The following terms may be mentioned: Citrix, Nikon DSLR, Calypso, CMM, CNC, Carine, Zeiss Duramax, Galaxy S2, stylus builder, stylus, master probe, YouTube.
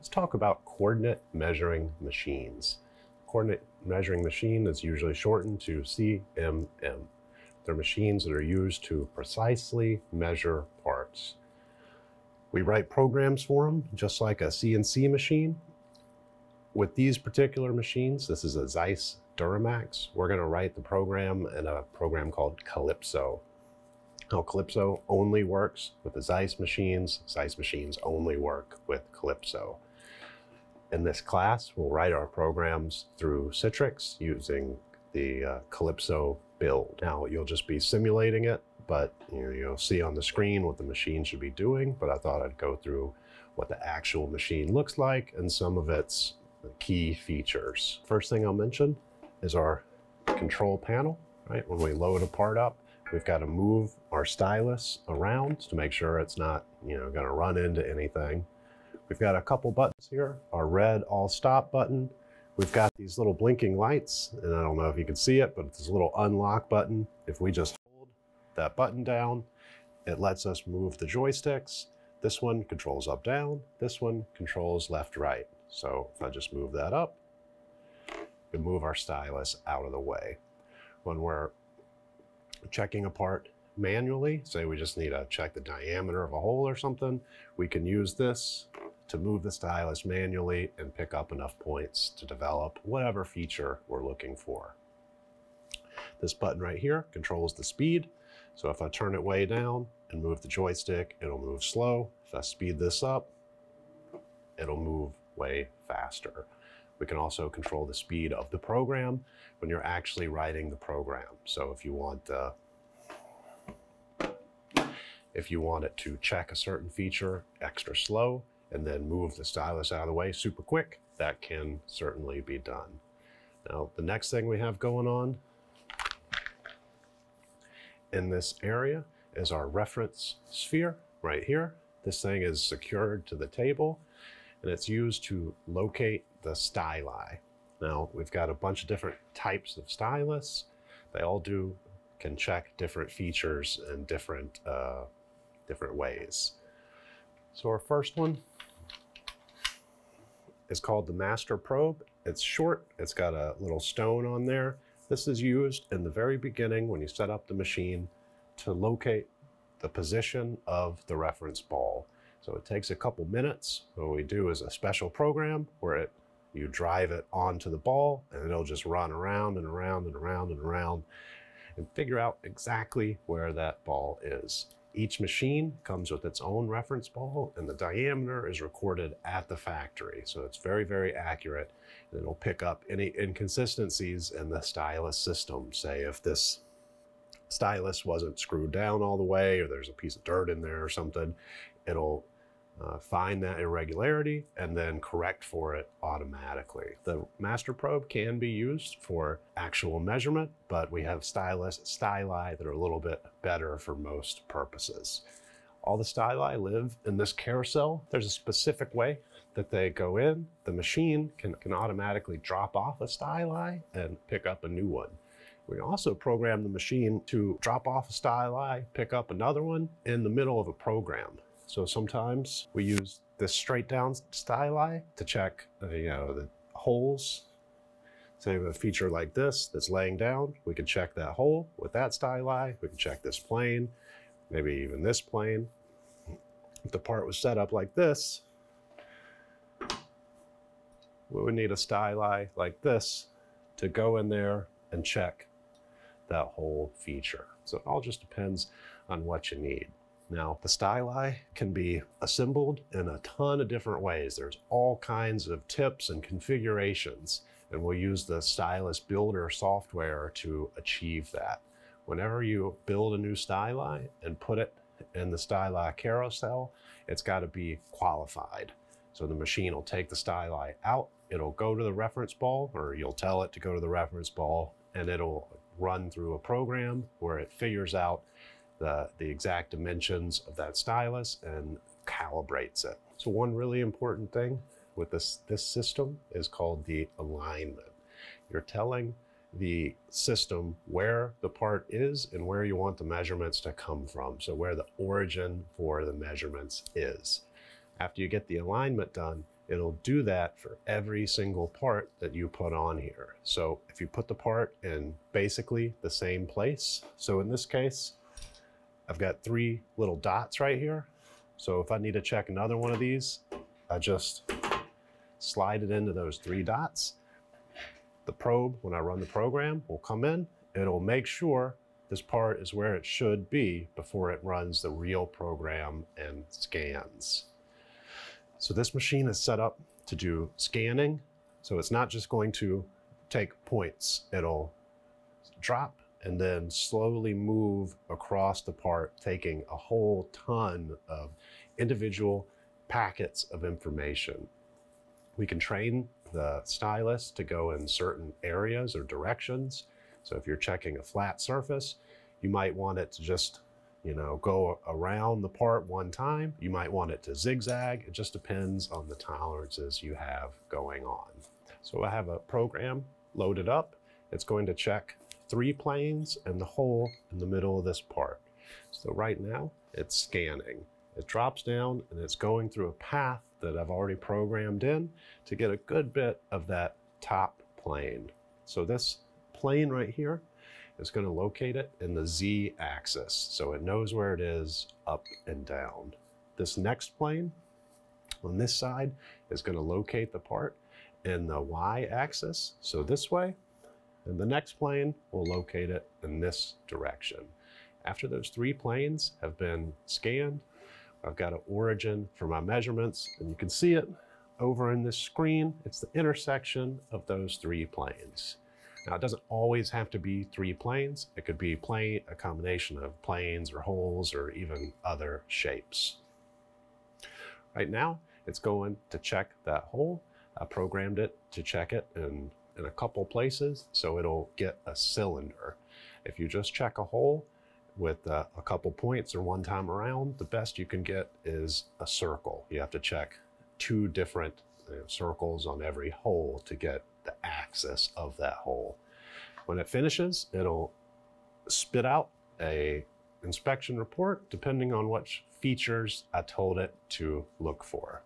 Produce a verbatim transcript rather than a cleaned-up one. let's talk about coordinate measuring machines. Coordinate measuring machine is usually shortened to C M M. They're machines that are used to precisely measure parts. We write programs for them, just like a C N C machine. With these particular machines, this is a Zeiss Duramax, we're gonna write the program in a program called Calypso. Now Calypso only works with the Zeiss machines. Zeiss machines only work with Calypso. In this class, we'll write our programs through Citrix using the uh, Calypso build. Now you'll just be simulating it, but you know, you'll see on the screen what the machine should be doing, but I thought I'd go through what the actual machine looks like and some of its key features. First thing I'll mention is our control panel, right? When we load a part up, we've got to move our stylus around to make sure it's not, you know, going to run into anything. We've got a couple buttons here, our red all stop button. We've got these little blinking lights, and I don't know if you can see it, but it's this little unlock button. If we just hold that button down, it lets us move the joysticks. This one controls up down, this one controls left right. So if I just move that up, we move our stylus out of the way. When we're checking a part manually, say we just need to check the diameter of a hole or something, we can use this to move the stylus manually and pick up enough points to develop whatever feature we're looking for. This button right here controls the speed. So if I turn it way down and move the joystick, it'll move slow. If I speed this up, it'll move way faster. We can also control the speed of the program when you're actually writing the program. So if you want uh, if you want it to check a certain feature extra slow and then move the stylus out of the way super quick, that can certainly be done. Now, the next thing we have going on in this area is our reference sphere right here. This thing is secured to the table, and it's used to locate the styli. Now, we've got a bunch of different types of stylus. They all do can check different features in different, uh, different ways. So our first one is called the master probe. It's short, it's got a little stone on there. This is used in the very beginning when you set up the machine to locate the position of the reference ball. So it takes a couple minutes. What we do is a special program where it, you drive it onto the ball and it'll just run around and around and around and around and figure out exactly where that ball is. Each machine comes with its own reference ball and the diameter is recorded at the factory. So it's very, very accurate, and it'll pick up any inconsistencies in the stylus system. Say if this stylus wasn't screwed down all the way, or there's a piece of dirt in there or something, it'll uh, find that irregularity and then correct for it automatically. The master probe can be used for actual measurement, but we have stylus styli that are a little bit better for most purposes. All the styli live in this carousel. There's a specific way that they go in. The machine can, can automatically drop off a styli and pick up a new one. We also program the machine to drop off a styli, pick up another one in the middle of a program. So sometimes we use this straight down styli to check uh, you know, the holes. Say a feature like this that's laying down, we can check that hole with that styli. We can check this plane, maybe even this plane. If the part was set up like this, we would need a styli like this to go in there and check that whole feature. So it all just depends on what you need. Now, the styli can be assembled in a ton of different ways. There's all kinds of tips and configurations, and we'll use the stylus builder software to achieve that. Whenever you build a new styli and put it in the styli carousel, it's got to be qualified. So the machine will take the styli out, it'll go to the reference ball, or you'll tell it to go to the reference ball, and it'll run through a program where it figures out the, the exact dimensions of that stylus and calibrates it. So one really important thing with this, this system is called the alignment. You're telling the system where the part is and where you want the measurements to come from. So where the origin for the measurements is. After you get the alignment done, it'll do that for every single part that you put on here. So if you put the part in basically the same place, so in this case, I've got three little dots right here. So if I need to check another one of these, I just slide it into those three dots. The probe, when I run the program, will come in, it'll make sure this part is where it should be before it runs the real program and scans. So this machine is set up to do scanning. So it's not just going to take points, it'll drop and then slowly move across the part, taking a whole ton of individual packets of information. We can train the stylus to go in certain areas or directions. So if you're checking a flat surface, you might want it to just, you know, go around the part one time. You might want it to zigzag. It just depends on the tolerances you have going on. So I have a program loaded up. It's going to check three planes and the hole in the middle of this part. So right now it's scanning. It drops down and it's going through a path that I've already programmed in to get a good bit of that top plane. So this plane right here is going to locate it in the Z axis. So it knows where it is up and down. This next plane on this side is going to locate the part in the Y axis. So this way. And the next plane will locate it in this direction. After those three planes have been scanned, I've got an origin for my measurements, and you can see it over in this screen. It's the intersection of those three planes. Now, it doesn't always have to be three planes. It could be plane, a combination of planes or holes or even other shapes. Right now, it's going to check that hole. I programmed it to check it in, in a couple places, so it'll get a cylinder. If you just check a hole with uh, a couple points or one time around, the best you can get is a circle. You have to check two different you know, circles on every hole to get the axis of that hole. When it finishes, it'll spit out a inspection report depending on what features I told it to look for.